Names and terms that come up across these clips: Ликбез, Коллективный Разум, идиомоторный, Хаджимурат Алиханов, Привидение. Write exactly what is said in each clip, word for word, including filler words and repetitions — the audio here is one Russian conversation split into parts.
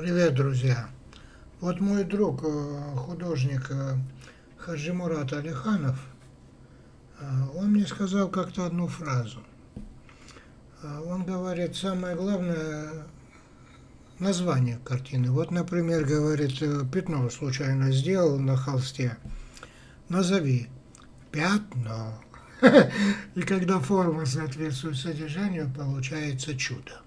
Привет, друзья! Вот мой друг, художник Хаджимурат Алиханов, он мне сказал как-то одну фразу. Он говорит, самое главное – название картины. Вот, например, говорит, пятно случайно сделал на холсте. Назови пятно. И когда форма соответствует содержанию, получается чудо.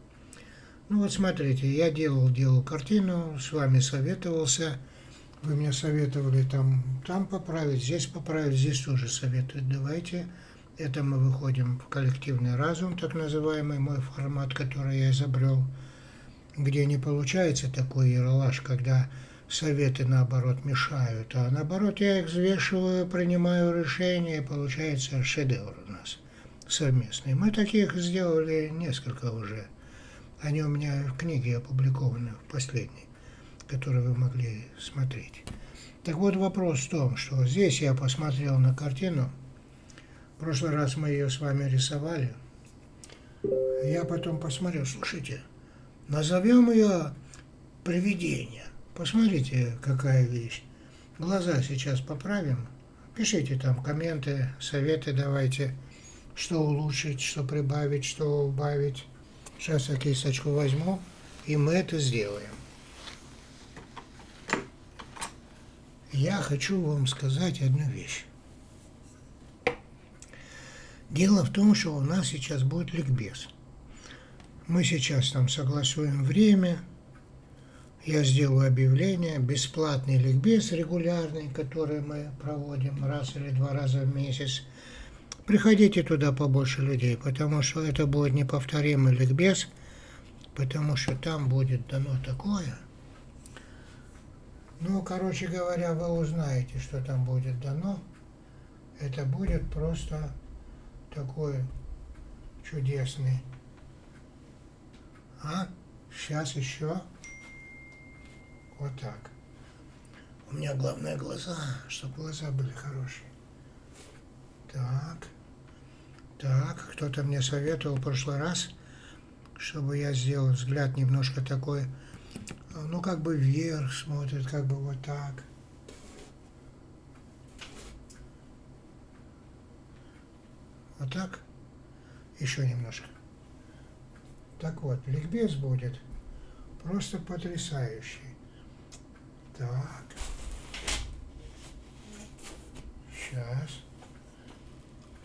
Ну вот смотрите, я делал, делал картину, с вами советовался, вы мне советовали там, там поправить, здесь поправить, здесь тоже советуют. Давайте, это мы выходим в коллективный разум, так называемый мой формат, который я изобрел, где не получается такой ералаш, когда советы наоборот мешают, а наоборот я их взвешиваю, принимаю решение, и получается шедевр у нас совместный. Мы таких сделали несколько уже. Они у меня в книге опубликованы, в последней, которую вы могли смотреть. Так вот, вопрос в том, что здесь я посмотрел на картину. В прошлый раз мы ее с вами рисовали. Я потом посмотрел, слушайте, назовем ее «Привидение». Посмотрите, какая вещь. Глаза сейчас поправим. Пишите там комменты, советы давайте, что улучшить, что прибавить, что убавить. Сейчас я кисточку возьму, и мы это сделаем. Я хочу вам сказать одну вещь. Дело в том, что у нас сейчас будет ликбез. Мы сейчас там согласуем время. Я сделаю объявление. Бесплатный ликбез регулярный, который мы проводим раз или два раза в месяц. Приходите туда побольше людей, потому что это будет неповторимый ликбез, потому что там будет дано такое. Ну, короче говоря, вы узнаете, что там будет дано. Это будет просто такой чудесный. А? Сейчас еще. Вот так. У меня главное глаза, чтобы глаза были хорошие. Так, так, кто-то мне советовал в прошлый раз, чтобы я сделал взгляд немножко такой, ну, как бы вверх смотрит, как бы вот так. Вот так, еще немножко. Так вот, ликбез будет просто потрясающий. Так, сейчас.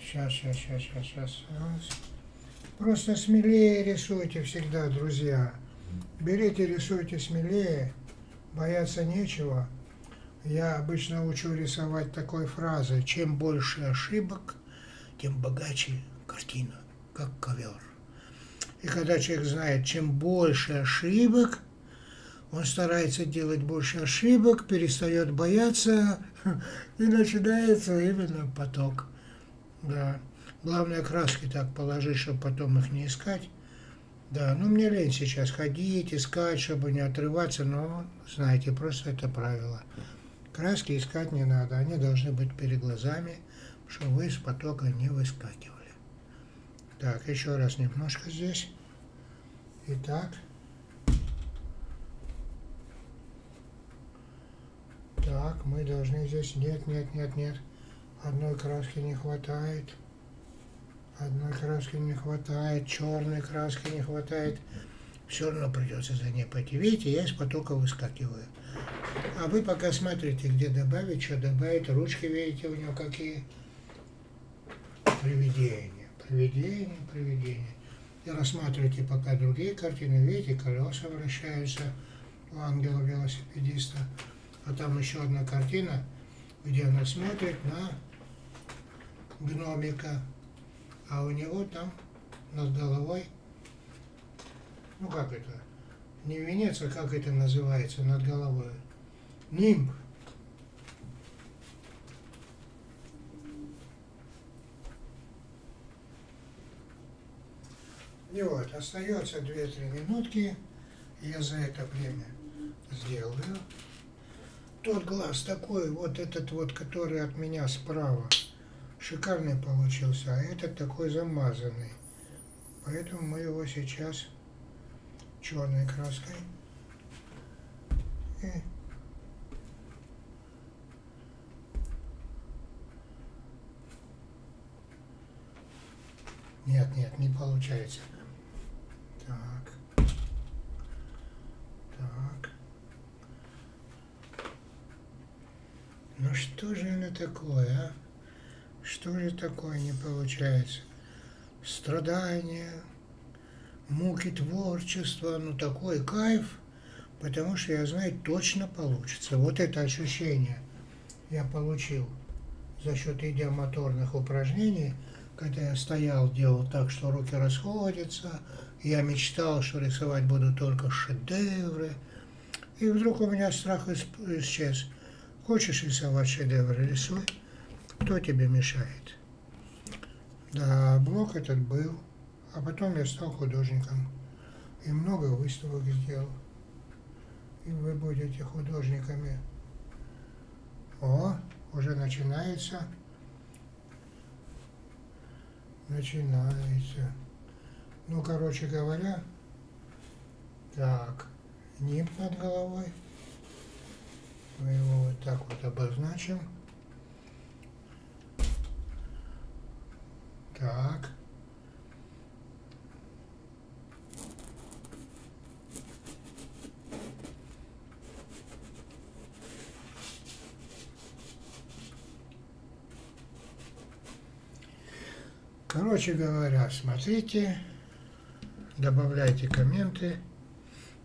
Сейчас, сейчас, сейчас, сейчас, сейчас. Просто смелее рисуйте всегда, друзья. Берите, рисуйте смелее. Бояться нечего. Я обычно учу рисовать такой фразой. Чем больше ошибок, тем богаче картина, как ковер. И когда человек знает, чем больше ошибок, он старается делать больше ошибок, перестает бояться, и начинается именно поток. Да, главное краски так положить, чтобы потом их не искать. Да, ну мне лень сейчас ходить, искать, чтобы не отрываться, но, знаете, просто это правило. Краски искать не надо, они должны быть перед глазами, чтобы вы из потока не выскакивали. Так, еще раз немножко здесь. Итак. Так, мы должны здесь... Нет, нет, нет, нет. Одной краски не хватает, одной краски не хватает, черной краски не хватает. Все равно придется за ней пойти. Видите, я из потока выскакиваю. А вы пока смотрите, где добавить, что добавить. Ручки, видите, у него какие? Привидения, привидения, привидения. И рассматривайте пока другие картины. Видите, колеса вращаются у ангела-велосипедиста. А там еще одна картина, где она смотрит на гномика, а у него там над головой, ну как это, не венец, а как это называется над головой, нимб. И вот, остается две-три минутки, я за это время сделаю. Тот глаз такой, вот этот вот, который от меня справа, шикарный получился, а этот такой замазанный. Поэтому мы его сейчас черной краской Нет, нет, не получается. Так. Так. Ну что же оно такое, а? Что же такое не получается? Страдания, муки творчества, ну такой кайф, потому что я знаю, точно получится. Вот это ощущение я получил за счет идиомоторных упражнений, когда я стоял, делал так, что руки расходятся, я мечтал, что рисовать буду только шедевры, и вдруг у меня страх исчез. Хочешь рисовать шедевры, рисуй, кто тебе мешает? Да, блок этот был, а потом я стал художником, и много выставок сделал, и вы будете художниками. О, уже начинается. Начинается. Ну, короче говоря, так, нимб над головой. Мы его вот так вот обозначим. Так. Короче говоря, смотрите, добавляйте комменты.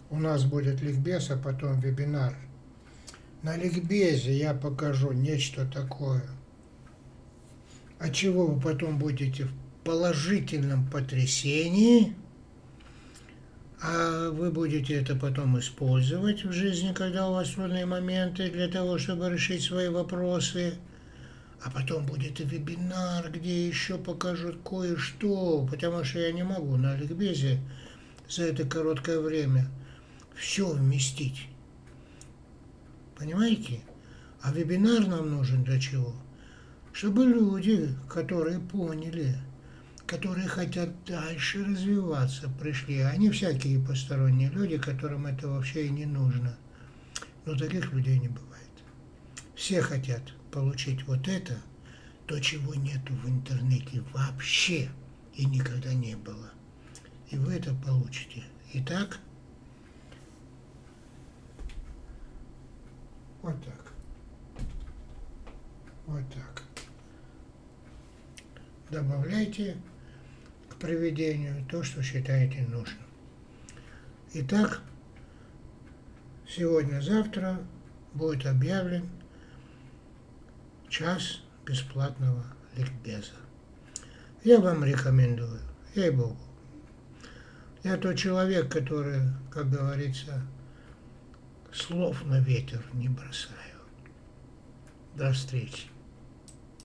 У нас будет ликбез, а потом вебинар. На ликбезе я покажу нечто такое, от чего вы потом будете в положительном потрясении, а вы будете это потом использовать в жизни, когда у вас трудные моменты, для того, чтобы решить свои вопросы. А потом будет и вебинар, где еще покажут кое-что, потому что я не могу на ликбезе за это короткое время все вместить. Понимаете? А вебинар нам нужен для чего? Чтобы люди, которые поняли, которые хотят дальше развиваться, пришли. Они всякие посторонние люди, которым это вообще и не нужно. Но таких людей не бывает. Все хотят получить вот это, то, чего нет в интернете вообще и никогда не было. И вы это получите. Итак, вот так. Вот так. Добавляйте к привидению то, что считаете нужным. Итак, сегодня-завтра будет объявлен час бесплатного ликбеза. Я вам рекомендую, ей-богу. Я тот человек, который, как говорится, слов на ветер не бросаю. До встречи.